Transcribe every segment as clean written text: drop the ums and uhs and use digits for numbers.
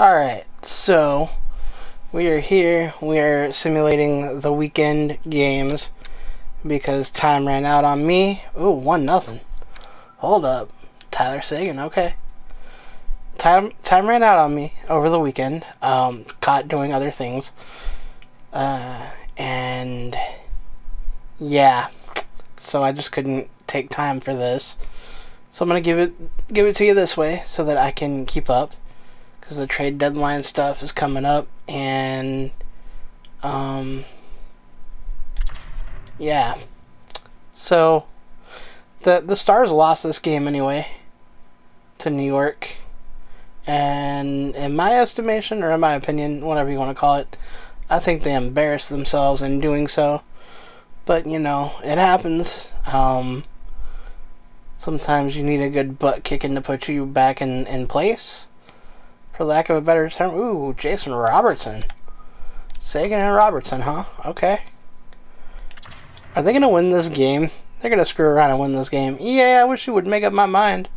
Alright, so we are here. We are simulating the weekend games because time ran out on me. Ooh, 1-0. Hold up. Tyler Sagan, okay. Time ran out on me over the weekend. Caught doing other things. And yeah. So I just couldn't take time for this. So I'm gonna give it to you this way so that I can keep up, because the trade deadline stuff is coming up, and yeah. So the Stars lost this game anyway to New York. And in my estimation, or in my opinion, whatever you want to call it, I think they embarrassed themselves in doing so. But, you know, it happens. Sometimes you need a good butt kicking to put you back in place, for lack of a better term. Ooh, Jason Robertson. Sagan and Robertson, huh? Okay. Are they going to win this game? They're going to screw around and win this game. Yeah, I wish you would make up my mind.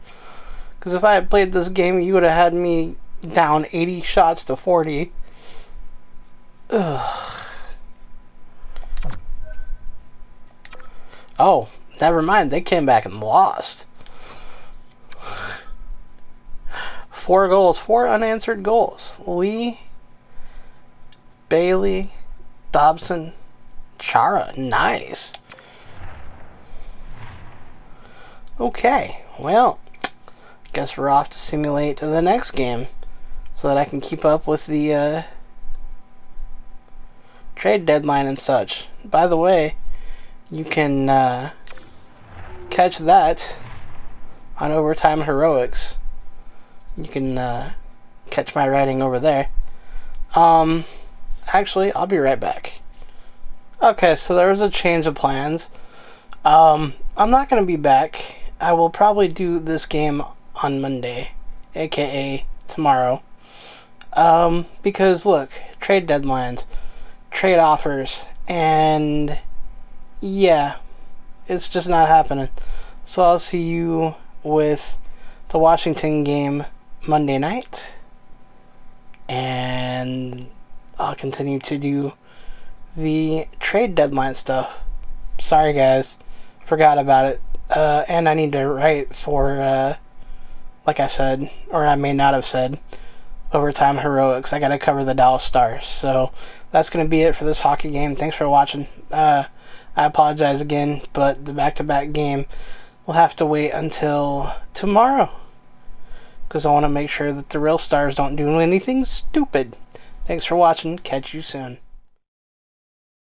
Because if I had played this game, you would have had me down 80 shots to 40. Ugh. Oh, never mind. They came back and lost. 4 unanswered goals. Lee, Bailey, Dobson, Chara. Nice. Okay, well, guess we're off to simulate the next game so that I can keep up with the trade deadline and such. By the way, you can catch that on Overtime Heroics. You can catch my writing over there. Actually, I'll be right back. Okay, so there was a change of plans. I'm not going to be back. I will probably do this game on Monday, aka tomorrow, because look, trade deadlines, trade offers, and yeah, it's just not happening. So I'll see you with the Washington game Monday night, and I'll continue to do the trade deadline stuff. Sorry guys, forgot about it, and I need to write for like I said, or I may not have said, Overtime Heroics. I gotta cover the Dallas Stars. So that's gonna be it for this hockey game. Thanks for watching. I apologize again, but the back-to-back game will have to wait until tomorrow, because I want to make sure that the real Stars don't do anything stupid. Thanks for watching. Catch you soon.